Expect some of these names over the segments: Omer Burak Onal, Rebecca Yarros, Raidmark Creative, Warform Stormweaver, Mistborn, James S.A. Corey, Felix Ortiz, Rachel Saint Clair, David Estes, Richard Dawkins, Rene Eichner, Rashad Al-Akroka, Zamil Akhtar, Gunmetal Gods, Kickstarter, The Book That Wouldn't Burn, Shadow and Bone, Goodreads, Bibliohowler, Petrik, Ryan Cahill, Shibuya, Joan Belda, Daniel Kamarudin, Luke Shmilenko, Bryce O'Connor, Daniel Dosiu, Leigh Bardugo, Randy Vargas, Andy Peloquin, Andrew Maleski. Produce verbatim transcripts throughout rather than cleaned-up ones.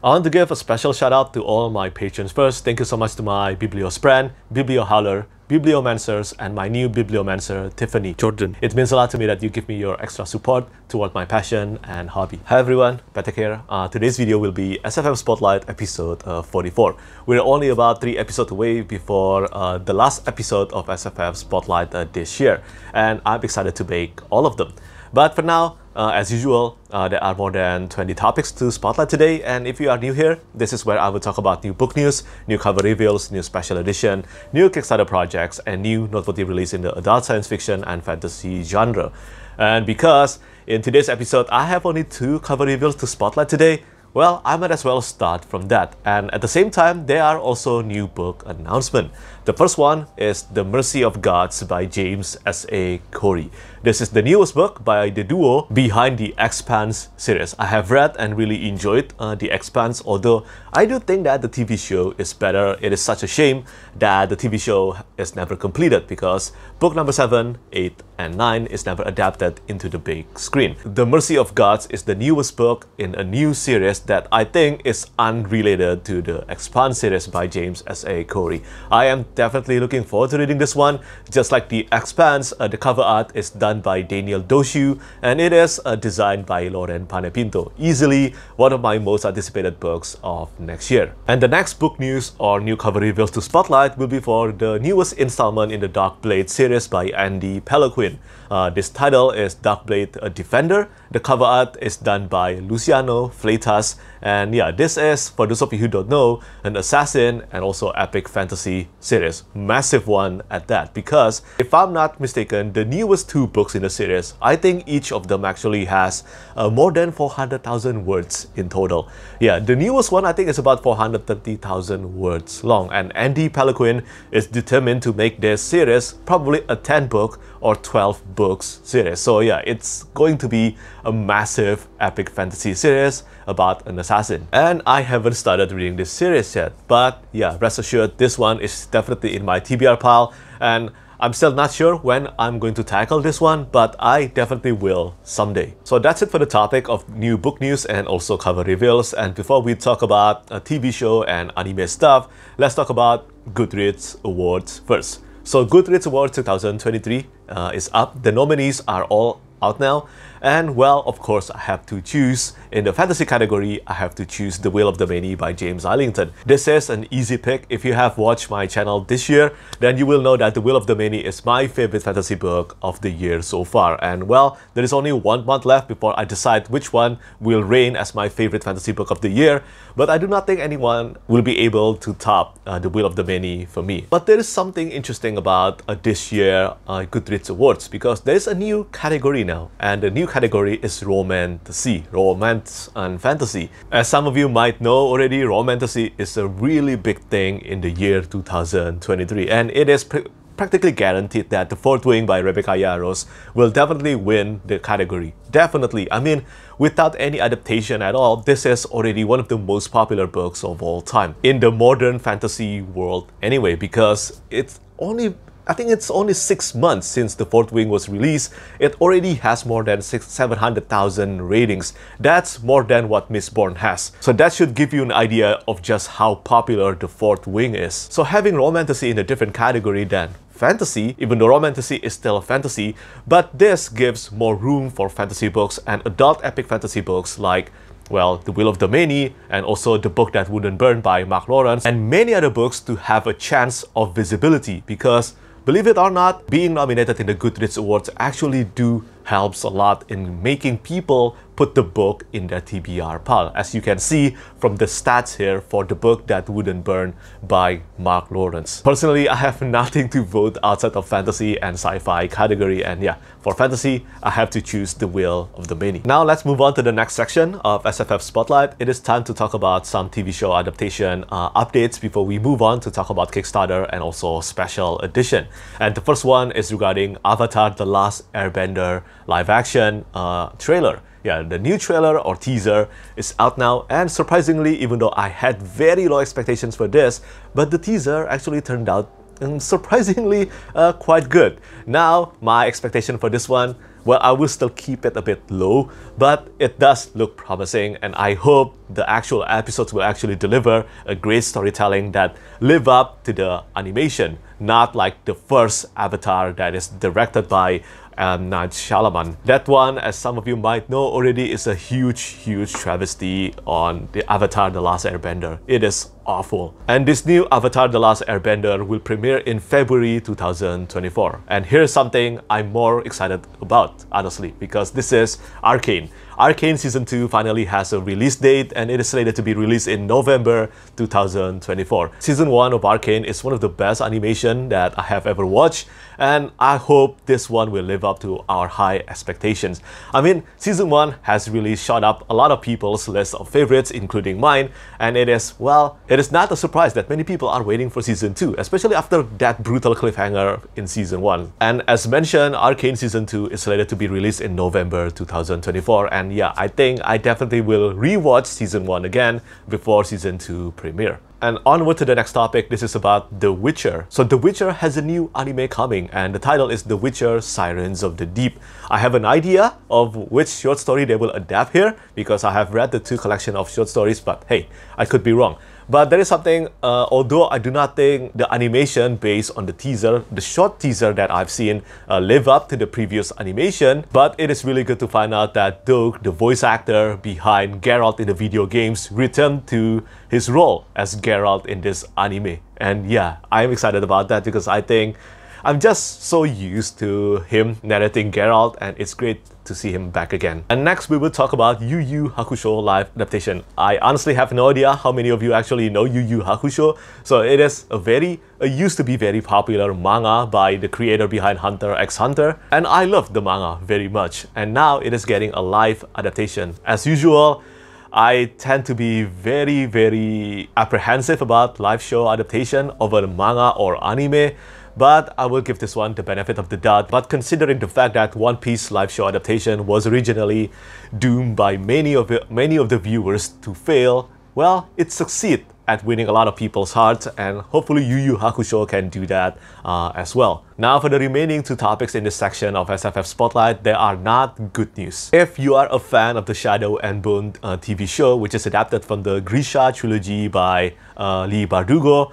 I want to give a special shout out to all my patrons first. Thank you so much to my Bibliospren, Bibliohowler, Bibliomancers, and my new Bibliomancer, Tiffany Jordan. It means a lot to me that you give me your extra support toward my passion and hobby. Hi everyone, Petrik here. Uh, today's video will be S F M Spotlight episode uh, forty-four. We're only about three episodes away before uh, the last episode of S F M Spotlight uh, this year, and I'm excited to make all of them. But for now, uh, as usual, uh, there are more than twenty topics to spotlight today, and if you are new here, this is where I will talk about new book news, new cover reveals, new special edition, new Kickstarter projects, and new noteworthy release in the adult science fiction and fantasy genre. And because in today's episode I have only two cover reveals to spotlight today, well, I might as well start from that. And at the same time, there are also new book announcements. The first one is The Mercy of Gods by James S A. Corey. This is the newest book by the duo behind the Expanse series. I have read and really enjoyed uh, the Expanse, although I do think that the T V show is better. It is such a shame that the T V show is never completed because book number seven, eight, and nine is never adapted into the big screen. The Mercy of Gods is the newest book in a new series that I think is unrelated to the Expanse series by James S A. Corey. I am definitely looking forward to reading this one. Just like the Expanse, uh, the cover art is done by Daniel Dosiu, and it is uh, designed by Lauren Panepinto. Easily one of my most anticipated books of next year. And the next book news or new cover reveals to spotlight will be for the newest installment in the Darkblade series by Andy Peloquin. Uh, this title is Darkblade Defender. The cover art is done by Luciano Fleitas. And yeah, this is, for those of you who don't know, an assassin and also epic fantasy series. Massive one at that, because if I'm not mistaken, the newest two books in the series, I think each of them actually has uh, more than four hundred thousand words in total. Yeah, the newest one I think is about four hundred thirty thousand words long, and Andy Peloquin is determined to make this series probably a ten book or twelve books series. So yeah, it's going to be a massive epic fantasy series about an assassin. And I haven't started reading this series yet, but yeah, rest assured this one is definitely in my T B R pile, and I'm still not sure when I'm going to tackle this one, but I definitely will someday. So that's it for the topic of new book news and also cover reveals. And before we talk about a T V show and anime stuff, let's talk about Goodreads Awards first. So Goodreads Awards two thousand twenty-three uh, is up. The nominees are all out now, and well, of course, I have to choose. In the fantasy category, I have to choose The Will of the Many by James Islington. This is an easy pick. If you have watched my channel this year, then you will know that The Will of the Many is my favorite fantasy book of the year so far, and well, there is only one month left before I decide which one will reign as my favorite fantasy book of the year, but I do not think anyone will be able to top uh, The Will of the Many for me. But there is something interesting about uh, this year uh, Goodreads Awards, because there is a new category now, and the new category is romantasy, romance and fantasy. As some of you might know already, romantasy is a really big thing in the year two thousand twenty-three, and it is pr practically guaranteed that The Fourth Wing by Rebecca Yarros will definitely win the category. Definitely. I mean, without any adaptation at all, this is already one of the most popular books of all time in the modern fantasy world anyway, because it's only I think it's only six months since The Fourth Wing was released. It already has more than seven hundred thousand ratings. That's more than what Mistborn has. So that should give you an idea of just how popular The Fourth Wing is. So having romantasy in a different category than fantasy, even though romantasy is still a fantasy, but this gives more room for fantasy books and adult epic fantasy books like, well, The Will of the Many, and also The Book That Wouldn't Burn by Mark Lawrence, and many other books to have a chance of visibility, because believe it or not, being nominated in the Goodreads Awards actually do helps a lot in making people put the book in their T B R pile, as you can see from the stats here for The Book That Wouldn't Burn by Mark Lawrence. Personally, I have nothing to vote outside of fantasy and sci-fi category, and yeah, for fantasy, I have to choose The Will of the Many. Now let's move on to the next section of S F F Spotlight. It is time to talk about some T V show adaptation uh, updates before we move on to talk about Kickstarter and also special edition. And the first one is regarding Avatar: The Last Airbender live action uh, trailer. Yeah, the new trailer or teaser is out now, and surprisingly, even though I had very low expectations for this, but the teaser actually turned out um, surprisingly uh, quite good. Now, my expectation for this one well, I will still keep it a bit low, but it does look promising, and I hope the actual episodes will actually deliver a great storytelling that live up to the animation, not like the first Avatar that is directed by Um, Night Shyamalan. That one, as some of you might know already, is a huge, huge travesty on the Avatar: The Last Airbender. It is awful. And this new Avatar: The Last Airbender will premiere in February two thousand twenty-four. And here's something I'm more excited about, honestly, because this is Arcane. Arcane Season two finally has a release date, and it is slated to be released in November two thousand twenty-four. Season one of Arcane is one of the best animation that I have ever watched, and I hope this one will live up to our high expectations. I mean, Season one has really shot up a lot of people's list of favorites, including mine, and it is, well, it is not a surprise that many people are waiting for Season two, especially after that brutal cliffhanger in Season one. And as mentioned, Arcane Season two is slated to be released in November two thousand twenty-four, and yeah, I think I definitely will rewatch Season one again before Season two premiere. And onward to the next topic, this is about The Witcher. So The Witcher has a new anime coming, and the title is The Witcher: Sirens of the Deep. I have an idea of which short story they will adapt here, because I have read the two collection of short stories, but hey, I could be wrong. But there is something, uh, although I do not think the animation based on the teaser, the short teaser that I've seen, uh, live up to the previous animation, but it is really good to find out that Doug, the voice actor behind Geralt in the video games, returned to his role as Geralt in this anime. And yeah, I'm excited about that, because I think I'm just so used to him narrating Geralt, and it's great to see him back again. And next, we will talk about Yu Yu Hakusho live adaptation. I honestly have no idea how many of you actually know Yu Yu Hakusho. So it is a very, it used to be very popular manga by the creator behind Hunter x Hunter, and I loved the manga very much. And now it is getting a live adaptation. As usual, I tend to be very, very apprehensive about live show adaptation over manga or anime, but I will give this one the benefit of the doubt. But considering the fact that One Piece live show adaptation was originally doomed by many of the, many of the viewers to fail, well, it succeeded at winning a lot of people's hearts, and hopefully Yu Yu Hakusho can do that uh, as well. Now, for the remaining two topics in this section of S F F Spotlight, they are not good news. If you are a fan of the Shadow and Bone uh, T V show, which is adapted from the Grisha trilogy by uh, Leigh Bardugo,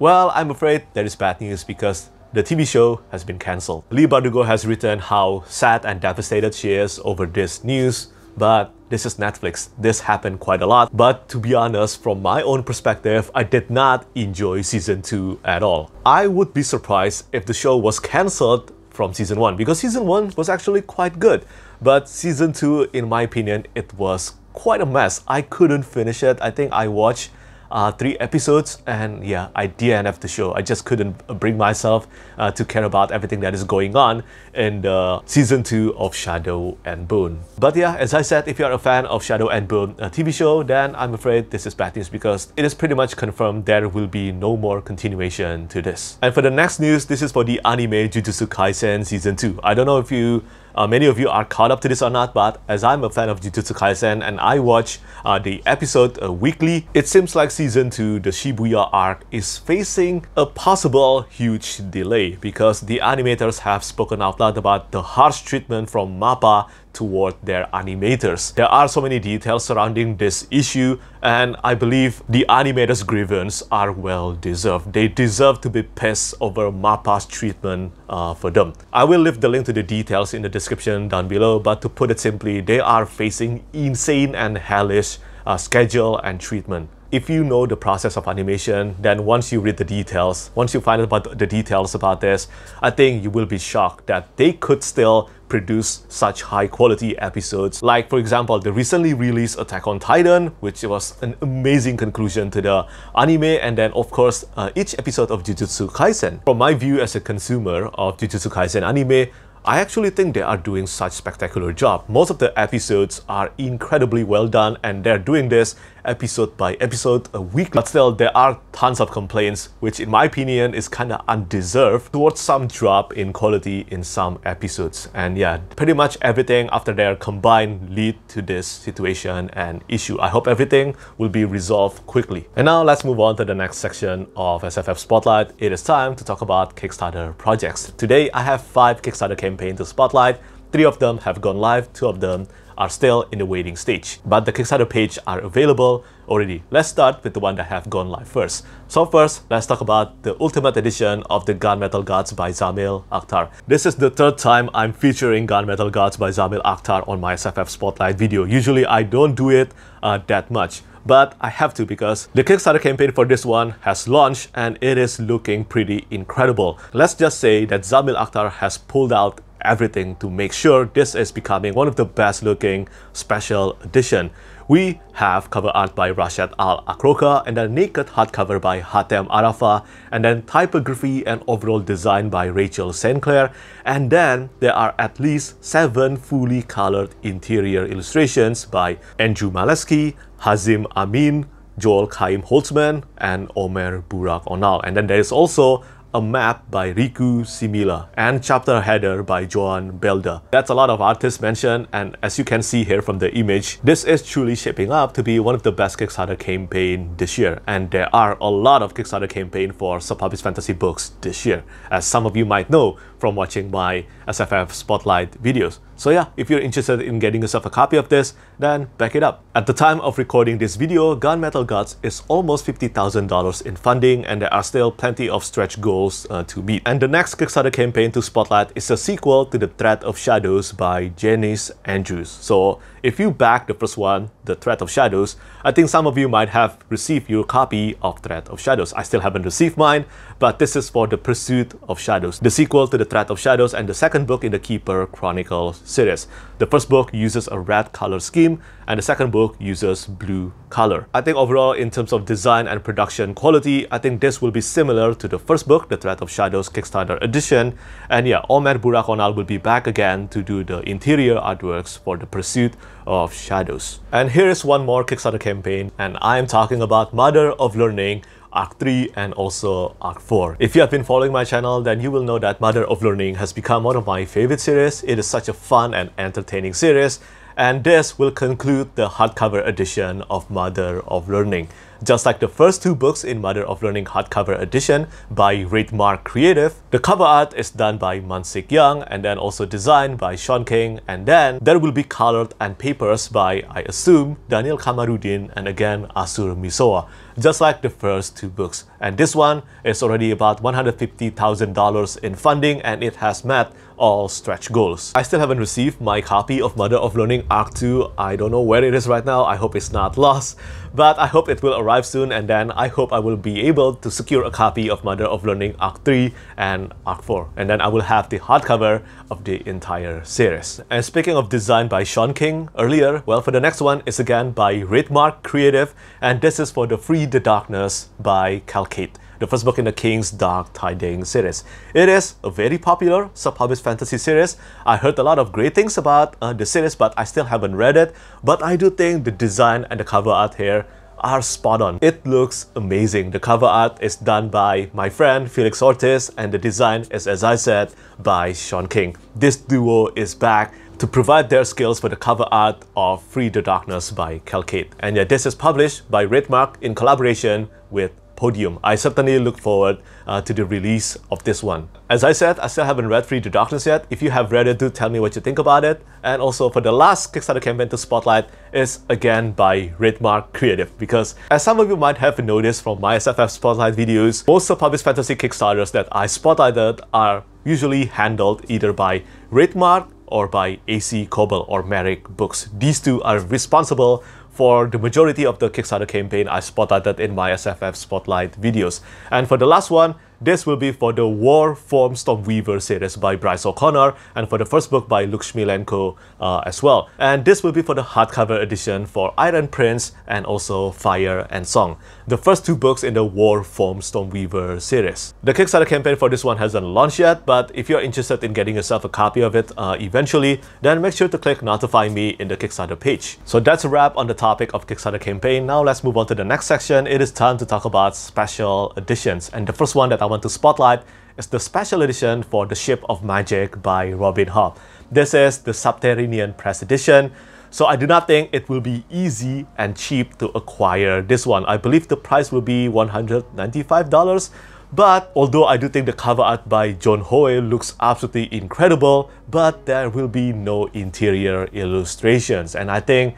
well, I'm afraid there is bad news, because the T V show has been cancelled. Leigh Bardugo has written how sad and devastated she is over this news, but this is Netflix. This happened quite a lot. But to be honest, from my own perspective, I did not enjoy Season two at all. I would be surprised if the show was cancelled from Season one, because Season one was actually quite good. But Season two, in my opinion, it was quite a mess. I couldn't finish it. I think I watched Uh, three episodes, and yeah, I D N F'd the show. I just couldn't bring myself uh, to care about everything that is going on in the Season two of Shadow and Bone. But yeah, as I said, if you're a fan of Shadow and Bone a T V show, then I'm afraid this is bad news, because it is pretty much confirmed there will be no more continuation to this. And for the next news, this is for the anime Jujutsu Kaisen Season two. I don't know if you Uh, many of you are caught up to this or not, but as I'm a fan of Jujutsu Kaisen and I watch uh, the episode uh, weekly, it seems like Season two, the Shibuya arc, is facing a possible huge delay, because the animators have spoken out loud about the harsh treatment from MAPPA toward their animators. There are so many details surrounding this issue, and I believe the animators' grievance are well deserved. They deserve to be pissed over MAPPA's treatment uh, for them. I will leave the link to the details in the description down below, but to put it simply, they are facing insane and hellish uh, schedule and treatment. If you know the process of animation, then once you read the details, once you find out about the details about this, I think you will be shocked that they could still produce such high quality episodes. Like, for example, the recently released Attack on Titan, which was an amazing conclusion to the anime, and then of course uh, each episode of Jujutsu Kaisen. From my view as a consumer of Jujutsu Kaisen anime, I actually think they are doing such spectacular job. Most of the episodes are incredibly well done, and they're doing this episode by episode a week. But still, there are tons of complaints, which in my opinion is kind of undeserved, towards some drop in quality in some episodes. And yeah, pretty much everything after their combined lead to this situation and issue. I hope everything will be resolved quickly. And now let's move on to the next section of S F F Spotlight. It is time to talk about Kickstarter projects. Today I have five Kickstarter campaigns to spotlight. Three of them have gone live, two of them are still in the waiting stage, but the Kickstarter page are available already. Let's start with the one that have gone live first. So first, let's talk about the Ultimate Edition of the Gunmetal Gods by Zamil Akhtar. This is the third time I'm featuring Gunmetal Gods by Zamil Akhtar on my S F F Spotlight video. Usually I don't do it uh, that much, but I have to because the Kickstarter campaign for this one has launched and it is looking pretty incredible. Let's just say that Zamil Akhtar has pulled out everything to make sure this is becoming one of the best looking special edition. We have cover art by Rashad Al-Akroka and a naked hardcover by Hatem Arafah, and then typography and overall design by Rachel Saint Clair, and then there are at least seven fully colored interior illustrations by Andrew Maleski, Hazim Amin, Joel Chaim Holtzman, and Omer Burak Onal. And then there is also a map by Riku Simila and chapter header by Joan Belda. That's a lot of artists mentioned, and as you can see here from the image, this is truly shaping up to be one of the best Kickstarter campaign this year, and there are a lot of Kickstarter campaign for sub-published fantasy books this year, as some of you might know from watching my S F F Spotlight videos. So yeah, if you're interested in getting yourself a copy of this, then back it up. At the time of recording this video, Gunmetal Gods is almost fifty thousand dollars in funding, and there are still plenty of stretch goals Uh, to meet. And the next Kickstarter campaign to spotlight is a sequel to The Threat of Shadows by Janice Andrews. So if you backed the first one, The Threat of Shadows, I think some of you might have received your copy of Threat of Shadows. I still haven't received mine, but this is for The Pursuit of Shadows, the sequel to The Threat of Shadows and the second book in the Keeper Chronicles series. The first book uses a red color scheme and the second book uses blue color. I think overall in terms of design and production quality, I think this will be similar to the first book, The Threat of Shadows Kickstarter edition. And yeah, Omer Burak Onal will be back again to do the interior artworks for The Pursuit of Shadows. And here is one more Kickstarter campaign, and I am talking about Mother of Learning Arc three and also Arc four. If you have been following my channel, then you will know that Mother of Learning has become one of my favorite series. It is such a fun and entertaining series, and this will conclude the hardcover edition of Mother of Learning. Just like the first two books in Mother of Learning hardcover edition by Raidmark Creative, the cover art is done by Mansik Yang and then also designed by Sean King, and then there will be colored and papers by, I assume, Daniel Kamarudin and again Asur Misoa, just like the first two books. And this one is already about one hundred fifty thousand dollars in funding, and it has met all stretch goals. I still haven't received my copy of Mother of Learning Arc two. I don't know where it is right now. I hope it's not lost, but I hope it will arrive soon, and then I hope I will be able to secure a copy of Mother of Learning Arc three and Arc four, and then I will have the hardcover of the entire series. And speaking of design by Sean King earlier, well, for the next one is again by Raidmark Creative, and this is for the Free the Darkness by Kel Kade, the first book in the King's Dark Tidings series. It is a very popular sub-published fantasy series. I heard a lot of great things about uh, the series, but I still haven't read it. But I do think the design and the cover art here are spot on. It looks amazing. The cover art is done by my friend Felix Ortiz, and the design is, as I said, by Sean King. This duo is back to provide their skills for the cover art of Free the Darkness by Kel Kade. And yeah, this is published by Raidmark in collaboration with Podium. I certainly look forward uh, to the release of this one. As I said, I still haven't read Free the Darkness yet. If you have read it, do tell me what you think about it. And also for the last Kickstarter campaign to spotlight is again by Raidmark Creative, because as some of you might have noticed from my S F F Spotlight videos, most of published fantasy Kickstarters that I spotlighted are usually handled either by Raidmark or by A C Koble or Merrick Books. These two are responsible for the majority of the Kickstarter campaign I spotlighted in my S F F Spotlight videos. And for the last one, this will be for the Warform Stormweaver series by Bryce O'Connor, and for the first book by Luke Shmilenko uh, as well. And this will be for the hardcover edition for Iron Prince and also Fire and Song, the first two books in the Warform Stormweaver series. The Kickstarter campaign for this one hasn't launched yet, but if you're interested in getting yourself a copy of it uh, eventually, then make sure to click notify me in the Kickstarter page. So that's a wrap on the topic of Kickstarter campaign. Now let's move on to the next section. It is time to talk about special editions, and the first one that I want to spotlight is the special edition for The Ship of Magic by Robin Hobb. This is the Subterranean Press edition, so I do not think it will be easy and cheap to acquire this one. I believe the price will be one hundred ninety-five dollars, But although I do think the cover art by John Howe looks absolutely incredible, but there will be no interior illustrations, and I think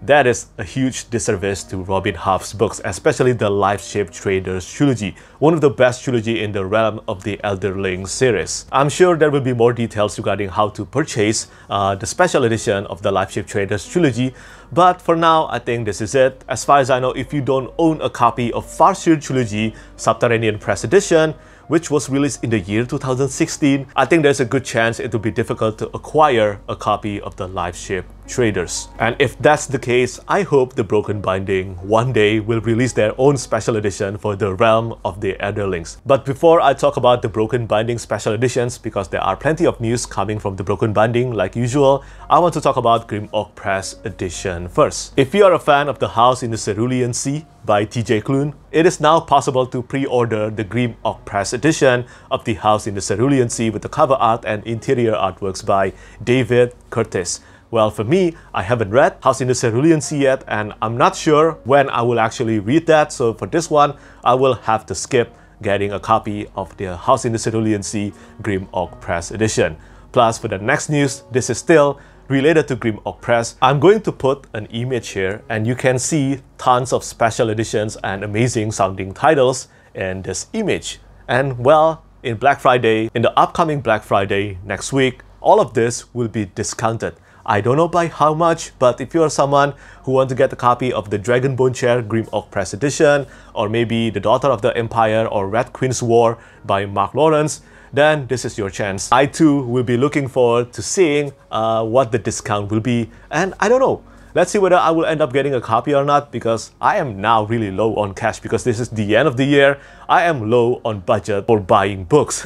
that is a huge disservice to Robin Huff's books, especially the Life-Shaped Traders trilogy, one of the best trilogy in the realm of the Elderling series. I'm sure there will be more details regarding how to purchase uh, the special edition of the Life-Shaped Traders trilogy, but for now, I think this is it. As far as I know, if you don't own a copy of Farseer Trilogy Subterranean Press Edition, which was released in the year two thousand sixteen, I think there's a good chance it will be difficult to acquire a copy of the Life-Shaped Traders. And if that's the case, I hope the Broken Binding one day will release their own special edition for the realm of the Elderlings. But before I talk about the Broken Binding special editions, because there are plenty of news coming from the Broken Binding like usual, I want to talk about Grim Oak Press edition first. If you are a fan of The House in the Cerulean Sea by T J Klune, it is now possible to pre-order the Grim Oak Press edition of The House in the Cerulean Sea with the cover art and interior artworks by David Curtis. Well, for me, I haven't read House in the Cerulean Sea yet, and I'm not sure when I will actually read that, so for this one, I will have to skip getting a copy of the House in the Cerulean Sea Grim Oak Press edition. Plus, for the next news, this is still related to Grim Oak Press. I'm going to put an image here, and you can see tons of special editions and amazing sounding titles in this image. And well, in Black Friday, in the upcoming Black Friday next week, all of this will be discounted. I don't know by how much, but if you're someone who wants to get a copy of the Dragonbone Chair Grim Oak Press edition, or maybe The Daughter of the Empire or Red Queen's War by Mark Lawrence, then this is your chance. I too will be looking forward to seeing uh, what the discount will be, and I don't know. Let's see whether I will end up getting a copy or not, because I am now really low on cash because this is the end of the year. I am low on budget for buying books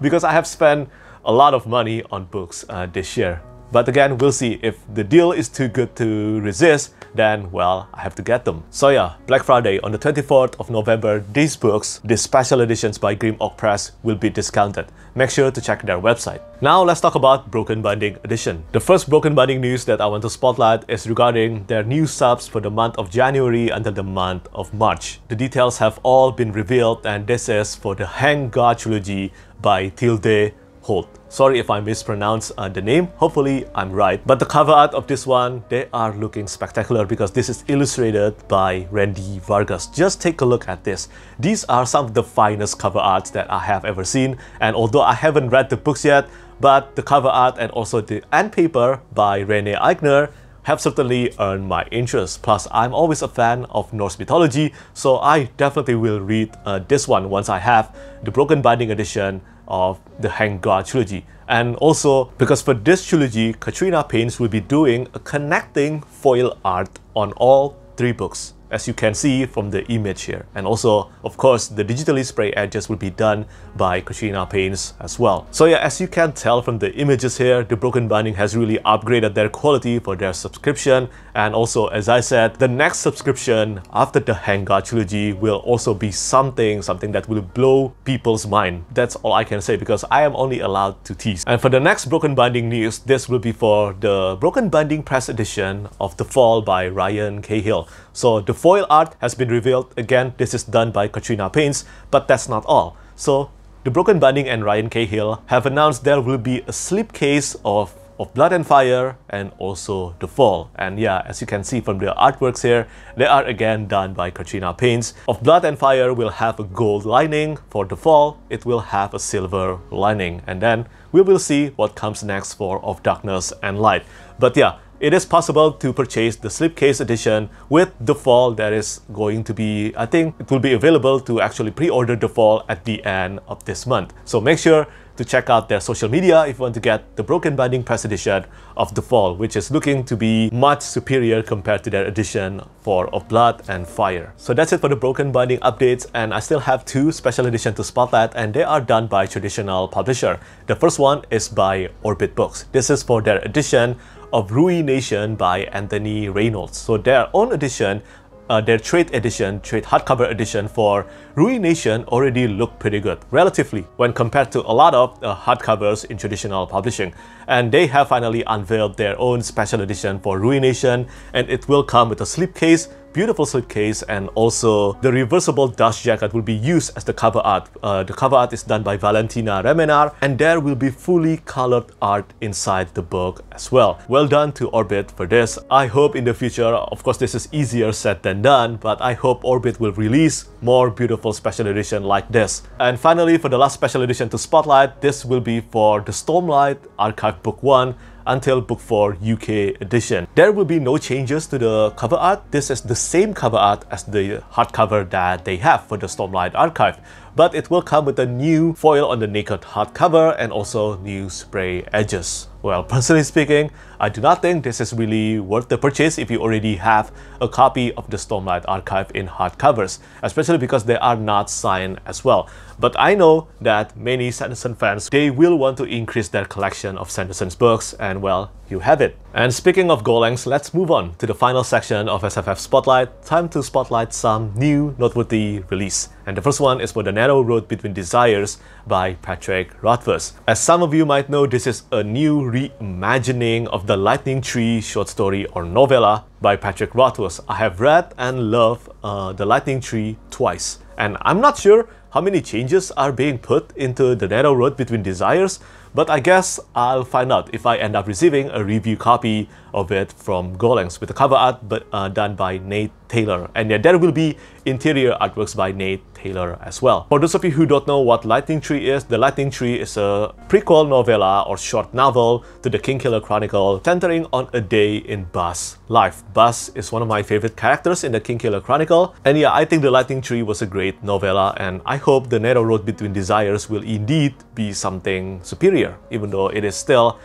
because I have spent a lot of money on books uh, this year. But again, we'll see. If the deal is too good to resist, then, well, I have to get them. So yeah, Black Friday on the twenty-fourth of November, these books, these special editions by Grim Oak Press, will be discounted. Make sure to check their website. Now let's talk about Broken Binding edition. The first Broken Binding news that I want to spotlight is regarding their new subs for the month of January until the month of March. The details have all been revealed, and this is for the Hang God trilogy by Tilde Holt. Sorry if I mispronounce uh, the name, hopefully I'm right. But the cover art of this one, they are looking spectacular because this is illustrated by Randy Vargas. Just take a look at this. These are some of the finest cover arts that I have ever seen, and although I haven't read the books yet, but the cover art and also the end paper by Rene Eichner have certainly earned my interest. Plus, I'm always a fan of Norse mythology, so I definitely will read uh, this one once I have the Broken Binding edition of the Hang God trilogy. And also, because for this trilogy, Katrina Paynes will be doing a connecting foil art on all three books, as you can see from the image here. And also, of course, the digitally spray edges will be done by Katrina Paynes as well. So yeah, as you can tell from the images here, the Broken Binding has really upgraded their quality for their subscription. And also, as I said, the next subscription after the Hang God trilogy will also be something, something that will blow people's mind. That's all I can say, because I am only allowed to tease. And for the next Broken Binding news, this will be for the Broken Binding Press edition of The Fall by Ryan Cahill. So the foil art has been revealed. Again, this is done by Katrina Paynes, but that's not all. So the Broken Binding and Ryan Cahill have announced there will be a slipcase of, of Blood and Fire and also The Fall. And yeah, as you can see from the artworks here, they are again done by Katrina Paynes. Of Blood and Fire will have a gold lining. For The Fall, it will have a silver lining. And then we will see what comes next for Of Darkness and Light. But yeah, it is possible to purchase the slipcase edition with The Fall that is going to be, I think it will be available to actually pre-order The Fall at the end of this month. So make sure to check out their social media if you want to get the Broken Binding Press edition of The Fall, which is looking to be much superior compared to their edition for Of Blood and Fire. So that's it for the Broken Binding updates, and I still have two special editions to spotlight, and they are done by traditional publisher. The first one is by Orbit Books. This is for their edition of Ruination by Anthony Reynolds. So their own edition, uh, their trade edition, trade hardcover edition for Ruination already looked pretty good, relatively, when compared to a lot of uh, hardcovers in traditional publishing. And they have finally unveiled their own special edition for Ruination, and it will come with a slipcase beautiful suitcase, and also the reversible dust jacket will be used as the cover art. Uh, the cover art is done by Valentina Remenar, and there will be fully colored art inside the book as well. Well done to Orbit for this. I hope in the future, of course this is easier said than done, but I hope Orbit will release more beautiful special edition like this. And finally, for the last special edition to spotlight, this will be for the Stormlight Archive Book one until Book four U K edition. There will be no changes to the cover art. This is the same cover art as the hardcover that they have for the Stormlight Archive, but it will come with a new foil on the naked hardcover and also new spray edges. Well, personally speaking, I do not think this is really worth the purchase if you already have a copy of the Stormlight Archive in hardcovers, especially because they are not signed as well. But I know that many Sanderson fans, they will want to increase their collection of Sanderson's books, and well, you have it. And speaking of Golengs, let's move on to the final section of S F F Spotlight. Time to spotlight some new noteworthy release. And the first one is for The Narrow Road Between Desires by Patrick Rothfuss. As some of you might know, this is a new reimagining of the Lightning Tree short story or novella by Patrick Rothfuss. I have read and loved uh, The Lightning Tree twice, and I'm not sure how many changes are being put into The Narrow Road Between Desires, but I guess I'll find out if I end up receiving a review copy of it from Golengs with the cover art but, uh, done by Nate Taylor. And yeah, there will be interior artworks by Nate Taylor as well. For those of you who don't know what Lightning Tree is, The Lightning Tree is a prequel novella or short novel to the Kingkiller Chronicle, centering on a day in Buzz life. Buzz is one of my favorite characters in the Kingkiller Chronicle, and yeah, I think The Lightning Tree was a great novella, and I hope The Narrow Road Between Desires will indeed be something superior, even though it is still,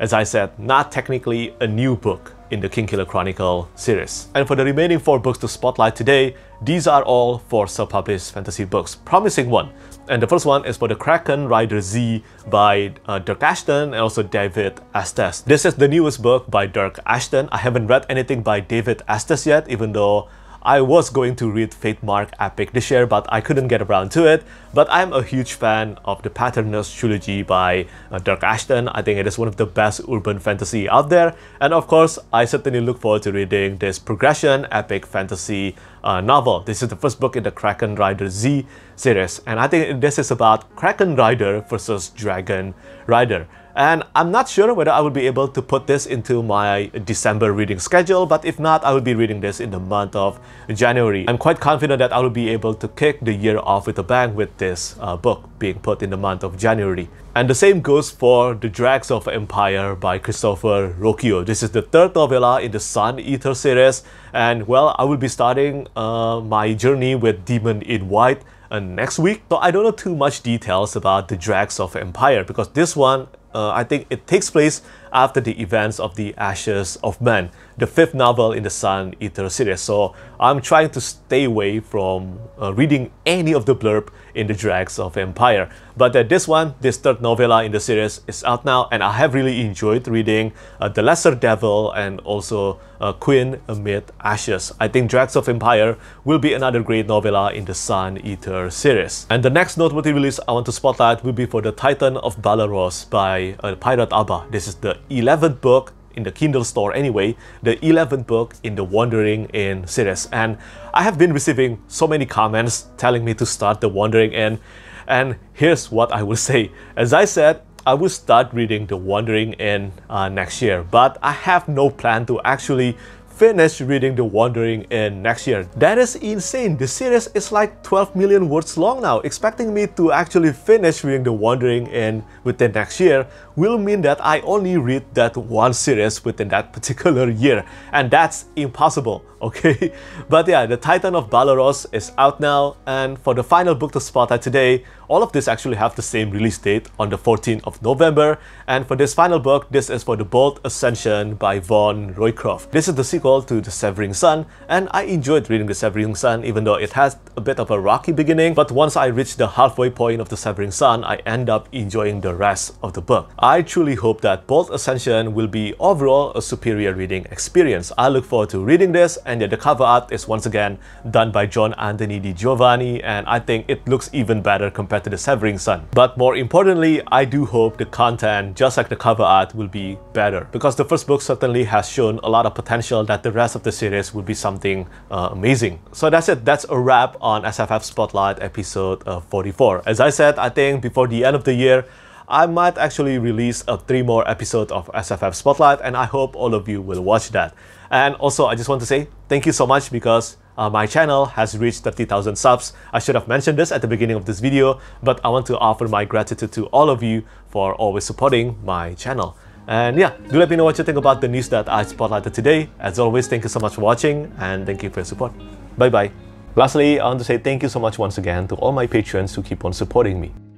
as I said, not technically a new book in the Kingkiller Chronicle series. And for the remaining four books to spotlight today, these are all four self-published fantasy books. Promising one. And the first one is for The Kraken Rider Z by uh, Dirk Ashton and also David Estes. This is the newest book by Dirk Ashton. I haven't read anything by David Estes yet, even though I was going to read Fatemark Epic this year, but I couldn't get around to it. But I'm a huge fan of the Patterners trilogy by uh, Dirk Ashton. I think it is one of the best urban fantasy out there. And of course, I certainly look forward to reading this progression epic fantasy uh, novel. This is the first book in the Kraken Rider Z series. And I think this is about Kraken Rider versus Dragon Rider. And I'm not sure whether I will be able to put this into my December reading schedule, but if not, I will be reading this in the month of January. I'm quite confident that I will be able to kick the year off with a bang with this uh, book being put in the month of January. And the same goes for The Dregs of Empire by Christopher Rocchio. This is the third novella in the Sun Eater series, and well, I will be starting uh, my journey with Demon in White uh, next week. So I don't know too much details about The Dregs of Empire, because this one, Uh, I think it takes place after the events of The Ashes of Man, the fifth novel in the Sun Eater series. So I'm trying to stay away from uh, reading any of the blurb in The Dregs of Empire. But uh, this one, this third novella in the series, is out now, and I have really enjoyed reading uh, The Lesser Devil and also uh, Queen Amid Ashes. I think Dregs of Empire will be another great novella in the Sun Eater series. And the next noteworthy release I want to spotlight will be for The Titan of Balaros by Uh, Pirate Abba. This is the eleventh book in the Kindle store anyway, the eleventh book in the Wandering In series. And I have been receiving so many comments telling me to start the Wandering In, and here's what I will say. As I said, I will start reading the Wandering In uh, next year, but I have no plan to actually finish reading The Wandering In next year. That is insane. The series is like twelve million words long now. Expecting me to actually finish reading The Wandering In within next year will mean that I only read that one series within that particular year, and that's impossible, okay? But yeah, The Titan of Balaros is out now, and for the final book to spotlight today, all of this actually have the same release date on the fourteenth of November, and for this final book, this is for The Bold Ascension by Von Roycroft. This is the sequel to The Severing Sun, and I enjoyed reading The Severing Sun even though it has a bit of a rocky beginning, but once I reached the halfway point of The Severing Sun, I end up enjoying the rest of the book. I truly hope that Bold Ascension will be overall a superior reading experience. I look forward to reading this, and the cover art is once again done by John Anthony Di Giovanni, and I think it looks even better compared to The Severing Sun. But more importantly, I do hope the content, just like the cover art, will be better, because the first book certainly has shown a lot of potential that the rest of the series would be something uh, amazing. So that's it. That's a wrap on S F F Spotlight episode uh, forty-four. As I said, I think before the end of the year, I might actually release uh, three more episodes of S F F Spotlight, and I hope all of you will watch that. And also, I just want to say thank you so much because uh, my channel has reached thirty thousand subs. I should have mentioned this at the beginning of this video, but I want to offer my gratitude to all of you for always supporting my channel. And yeah, do let me know what you think about the news that I spotlighted today. As always, thank you so much for watching and thank you for your support. Bye-bye. Lastly, I want to say thank you so much once again to all my patrons who keep on supporting me.